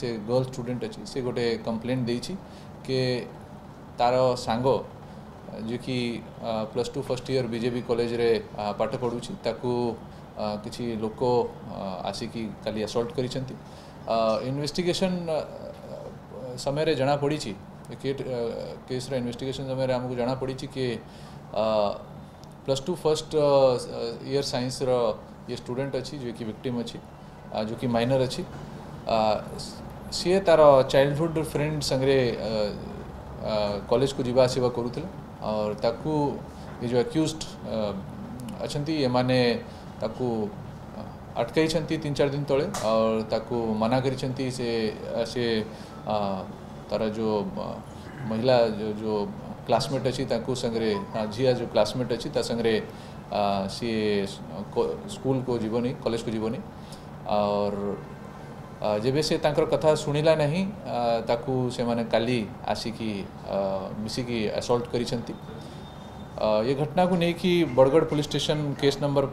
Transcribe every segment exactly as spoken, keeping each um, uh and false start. से girl student अच्छी से गोटे कंप्लेंट देछि के तार सांग जो कि plus two first year BJB college रे पाठ पढ़ुछि ताकू किछि लोक आसिकी काली असल्ट करिसेंती। इन्वेस्टिगेशन समय रे जना पड़ीछि के केस रे इन्वेस्टिगेशन समय रे हमकु जना पड़ीछि के plus two first year science रो ये स्टूडेंट अछि जो कि विक्टिम अछि जो कि माइनर अछि सी तार चाइल्डहुड फ्रेंड संगे कॉलेज को जीवा आसवा करूँ और ताकू ये जो एक्यूज्ड अच्छी ये माने ताकू अटकई तीन चार दिन तले और ताकू मना करी से से तार जो महिला जो जो क्लासमेट अच्छी संगे झी जो क्लासमेट अच्छी संगे सी स्कूल को जीवनी कॉलेज को जीवनी और जेबे से तांकर कथा सुनिला नहीं ताकू से माने काली आसिकी मिसिकी असल्ट करिसेंती। ये घटना को लेकि Bargarh police station case number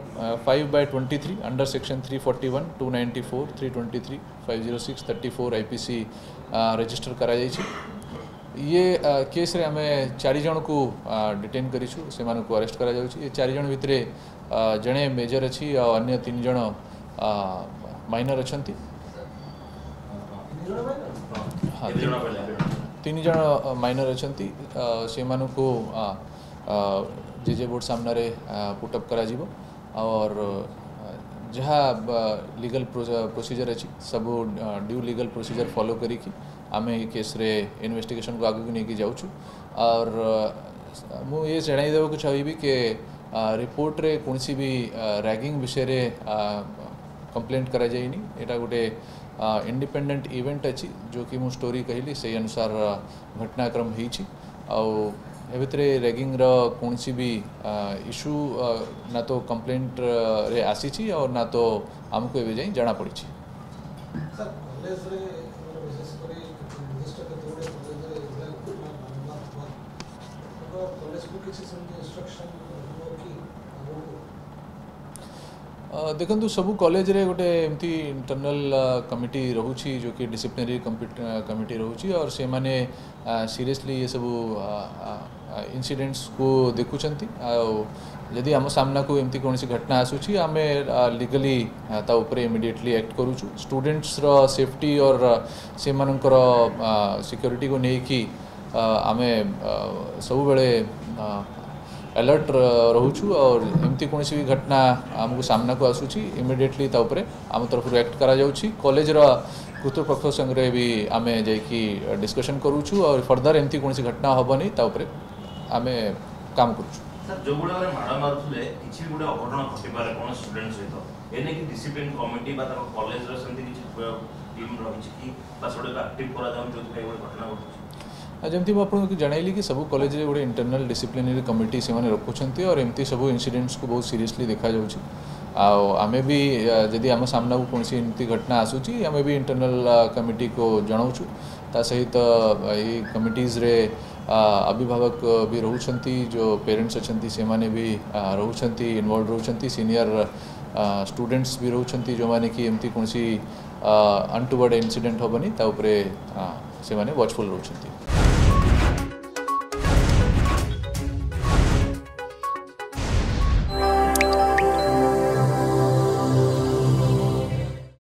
five by twenty three under section three forty one two ninety four three twenty three five zero six thirty four IPC register करा जाइछि। ये केस रे आमे चारि जन को डिटेन करिछु से माने को अरेस्ट करा जाउछि। ये चारि जन भितरे जणे मेजर अछि आ अन्य तीन जन माइनर अछंती। हाँ तीन जन माइनर अच्छी से मानू जेजे बोर्ड सामना रे पुटअप करा जीवो और जहा लीगल प्रोसीजर अच्छी सब ड्यू लीगल प्रोसीजर फॉलो करी कि आमे केस रे इन्वेस्टिगेशन को आगे नहीं जाऊँ और मु ये जनईदेव चाहिए कि रिपोर्ट रे कौन सी भी रैगिंग विषय रे कंप्लेंट करा जाइनी। एटा गोटे इंडिपेंडेंट इवेंट अच्छी जो कि मु स्टोरी कहली से अनुसार घटनाक्रम होती आउे रैगिंग रो कौन सी भी इश्यू ना तो कंप्लेंट रे आसी और ना तो आमको एवं जाए जाना पड़ी। देखु सबू कॉलेज रे गोटे एमती इंटरनल कमिटी रोचे जो कि डिसिप्लिनरी कमिटी रोचे और से माने सीरियसली ये सब इंसिडेंट्स को देखुंट जदि आम सामना को एमती कौन सी घटना आसूची आम लीगली ताऊपरे इमिडिएटली एक्ट करूचु। स्टूडेंट्स रो सेफ्टी और से मानकर सिक्योरिटी को लेकिन आम सब बेले अलर्ट रोचु और एमती कौन सी भी घटना आमको सामना को आसूची इमिडिएटली आम तरफ एक्ट करा जाउची। कॉलेज रा कृतपक्ष संगे भी आम जा डिस्कशन करूचु और फर्दर एमती कौन सी घटना हेनी ताऊपर आम काम करूचु। जमी मुझे जनइली कि सब कॉलेज रे गोटे इंटरनल डिसिप्लिनरी कमिटी से रखुंट और एमती सब इनसीडेंट्स को बहुत सीरियसली देखा जाऊँगी आमे भी जदि आम सामना को कौन सी एमती घटना आसूची आमे भी इंटरनल कमिटी को जनाऊँ। ता सहित ये कमिटीज रे अभिभावक भी रोचंती जो पेरेन्ट्स अच्छा से माने भी रोचंती इन्वॉल्व रोचंती सीनियर स्टूडेंट्स भी रोचंती जो माने कि एमती कौन सी अनटुवर्ड इंसिडेंट हेनी ताऊपर से वाचफुल रोचंती।